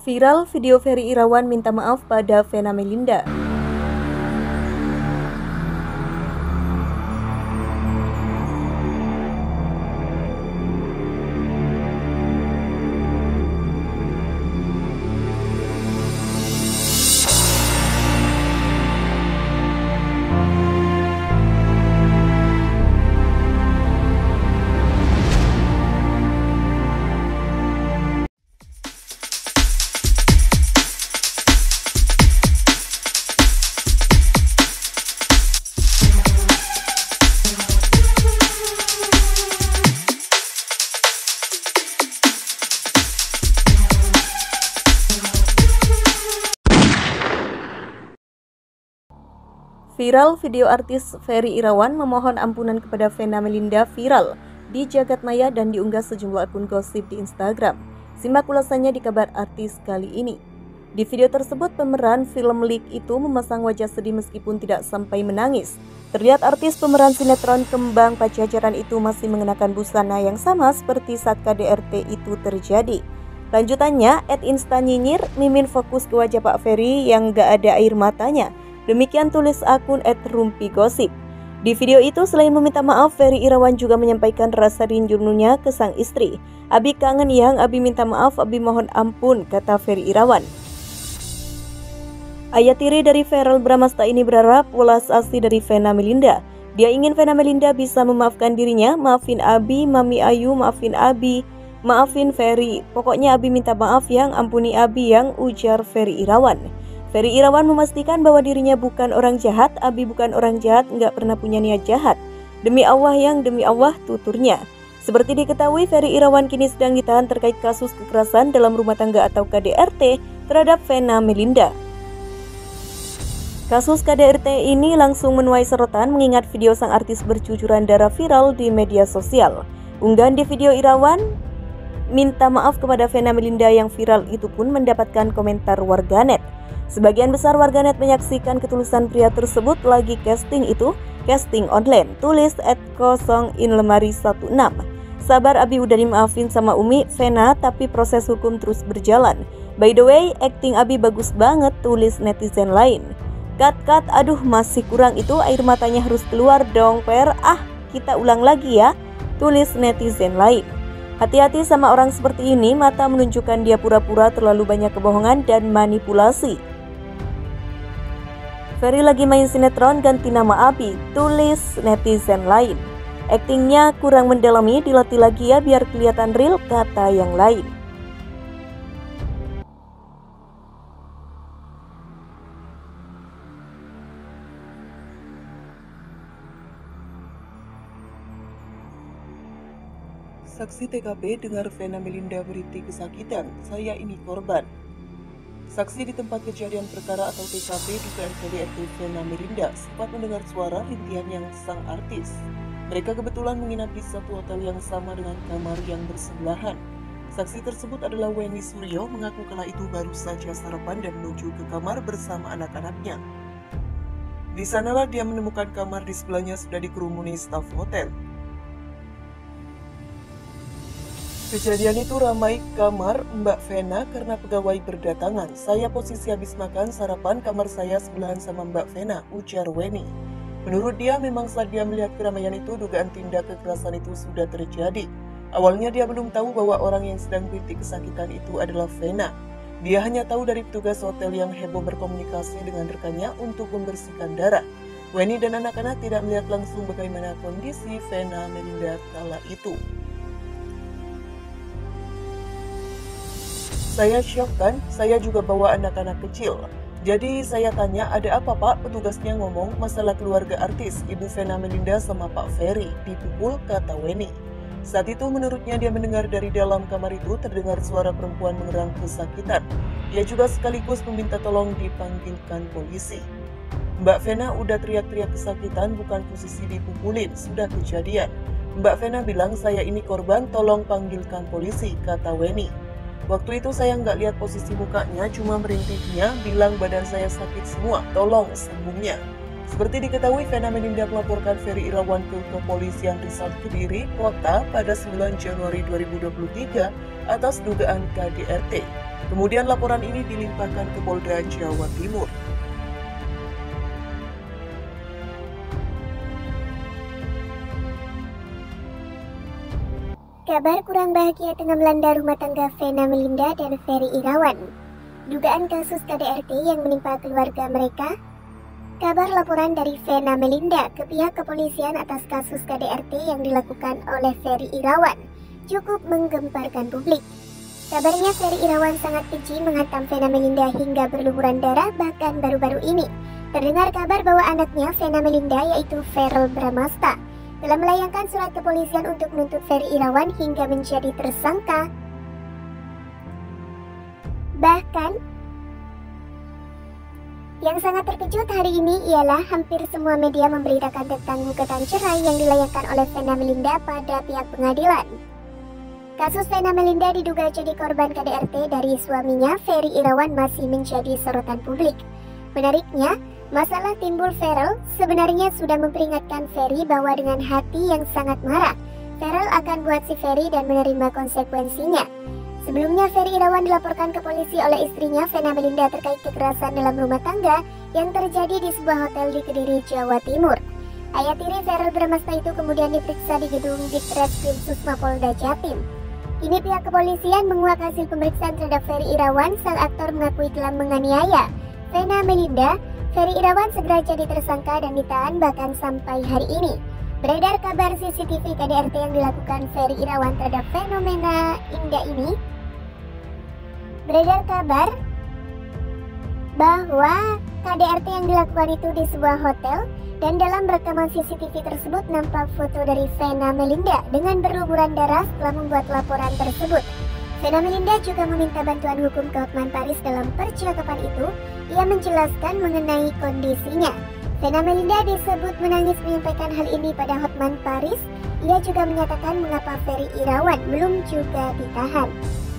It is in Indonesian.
Viral video Ferry Irawan minta maaf pada Venna Melinda. Viral video artis Ferry Irawan memohon ampunan kepada Venna Melinda viral di jagadmaya dan diunggah sejumlah akun gosip di Instagram. Simak ulasannya di kabar artis kali ini. Di video tersebut, pemeran film Leak itu memasang wajah sedih meskipun tidak sampai menangis. Terlihat artis pemeran sinetron Kembang Pajajaran itu masih mengenakan busana yang sama seperti saat KDRT itu terjadi. Lanjutannya, @insta nyinyir, mimin fokus ke wajah Pak Ferry yang gak ada air matanya. Demikian tulis akun @rumpigosip. Di video itu selain meminta maaf, Ferry Irawan juga menyampaikan rasa rindunya ke sang istri. Abi kangen yang, Abi minta maaf, Abi mohon ampun, kata Ferry Irawan. Ayat tiri dari Verrel Bramasta ini berharap welas asih dari Venna Melinda. Dia ingin Venna Melinda bisa memaafkan dirinya. Maafin Abi, Mami Ayu, maafin Abi, maafin Ferry. Pokoknya Abi minta maaf yang, ampuni Abi yang, ujar Ferry Irawan. Ferry Irawan memastikan bahwa dirinya bukan orang jahat, Abi bukan orang jahat, nggak pernah punya niat jahat. Demi Allah yang, demi Allah, tuturnya. Seperti diketahui, Ferry Irawan kini sedang ditahan terkait kasus kekerasan dalam rumah tangga atau KDRT terhadap Venna Melinda. Kasus KDRT ini langsung menuai sorotan mengingat video sang artis bercucuran darah viral di media sosial. Unggahan di video Irawan minta maaf kepada Venna Melinda yang viral itu pun mendapatkan komentar warganet. Sebagian besar warganet menyaksikan ketulusan pria tersebut lagi casting itu, casting online, tulis @kosonginlemari16. Sabar Abi udah dimaafin sama Umi, Venna, tapi proses hukum terus berjalan. By the way, acting Abi bagus banget, tulis netizen lain. Cut, aduh masih kurang itu, air matanya harus keluar dong, Per, ah kita ulang lagi ya, tulis netizen lain. Hati-hati sama orang seperti ini, mata menunjukkan dia pura-pura terlalu banyak kebohongan dan manipulasi. Ferry lagi main sinetron ganti nama Abi, tulis netizen lain. Aktingnya kurang mendalami, dilatih lagi ya biar kelihatan real, kata yang lain. Saksi TKP dengar Venna Melinda berita kesakitan, saya ini korban. Saksi di tempat kejadian perkara atau TKP dugaan KDRT Venna Melinda sempat mendengar suara rintihan yang sang artis. Mereka kebetulan menginap di satu hotel yang sama dengan kamar yang bersebelahan. Saksi tersebut adalah Weny Suryo, mengaku kala itu baru saja sarapan dan menuju ke kamar bersama anak-anaknya. Di sanalah dia menemukan kamar di sebelahnya sudah dikerumuni staf hotel. Kejadian itu ramai kamar Mbak Venna karena pegawai berdatangan. Saya posisi habis makan sarapan, kamar saya sebelahan sama Mbak Venna, ujar Weny. Menurut dia memang saat dia melihat keramaian itu dugaan tindak kekerasan itu sudah terjadi. Awalnya dia belum tahu bahwa orang yang sedang bintik kesakitan itu adalah Venna. Dia hanya tahu dari petugas hotel yang heboh berkomunikasi dengan rekannya untuk membersihkan darah. Weny dan anak-anak tidak melihat langsung bagaimana kondisi Venna Melinda kala itu. Saya syok kan, saya juga bawa anak-anak kecil. Jadi saya tanya, ada apa Pak? Petugasnya ngomong masalah keluarga artis, Ibu Venna Melinda sama Pak Ferry, dipukul, kata Weny. Saat itu menurutnya dia mendengar dari dalam kamar itu terdengar suara perempuan mengerang kesakitan. Dia juga sekaligus meminta tolong dipanggilkan polisi. Mbak Venna udah teriak-teriak kesakitan, bukan posisi dipukulin, sudah kejadian. Mbak Venna bilang saya ini korban, tolong panggilkan polisi, kata Weny. Waktu itu saya nggak lihat posisi mukanya, cuma merintihnya, bilang badan saya sakit semua, tolong sambungnya. Seperti diketahui, Venna Melinda melaporkan Ferry Irawan ke Kepolisian Sat Kediri Kota pada 9 Januari 2023 atas dugaan KDRT. Kemudian laporan ini dilimpahkan ke Polda Jawa Timur. Kabar kurang bahagia tengah melanda rumah tangga Venna Melinda dan Ferry Irawan. Dugaan kasus KDRT yang menimpa keluarga mereka. Kabar laporan dari Venna Melinda ke pihak kepolisian atas kasus KDRT yang dilakukan oleh Ferry Irawan cukup menggemparkan publik. Kabarnya Ferry Irawan sangat keji menghantam Venna Melinda hingga berlumuran darah, bahkan baru-baru ini terdengar kabar bahwa anaknya Venna Melinda, yaitu Verrel Bramasta, telah melayangkan surat kepolisian untuk menuntut Ferry Irawan hingga menjadi tersangka. Bahkan, yang sangat terkejut hari ini ialah hampir semua media memberitakan tentang gugatan cerai yang dilayangkan oleh Venna Melinda pada pihak pengadilan. Kasus Venna Melinda diduga jadi korban KDRT dari suaminya, Ferry Irawan, masih menjadi sorotan publik. Menariknya, masalah timbul Verrel sebenarnya sudah memperingatkan Ferry bahwa dengan hati yang sangat marah, Verrel akan buat si Ferry dan menerima konsekuensinya. Sebelumnya, Ferry Irawan dilaporkan ke polisi oleh istrinya, Venna Melinda, terkait kekerasan dalam rumah tangga yang terjadi di sebuah hotel di Kediri, Jawa Timur. Ayah tiri Verrel Bramasta itu kemudian diperiksa di gedung Ditreskrim Mapolda Jatim. Kini pihak kepolisian menguak hasil pemeriksaan terhadap Ferry Irawan. Sang aktor mengakui telah menganiaya Venna Melinda. Ferry Irawan segera jadi tersangka dan ditahan, bahkan sampai hari ini beredar kabar CCTV KDRT yang dilakukan Ferry Irawan terhadap fenomena indah ini. Beredar kabar bahwa KDRT yang dilakukan itu di sebuah hotel, dan dalam rekaman CCTV tersebut nampak foto dari Venna Melinda dengan berlumuran darah setelah membuat laporan tersebut. Venna Melinda juga meminta bantuan hukum ke Hotman Paris. Dalam percakapan itu, ia menjelaskan mengenai kondisinya. Venna Melinda disebut menangis menyampaikan hal ini pada Hotman Paris. Ia juga menyatakan mengapa Ferry Irawan belum juga ditahan.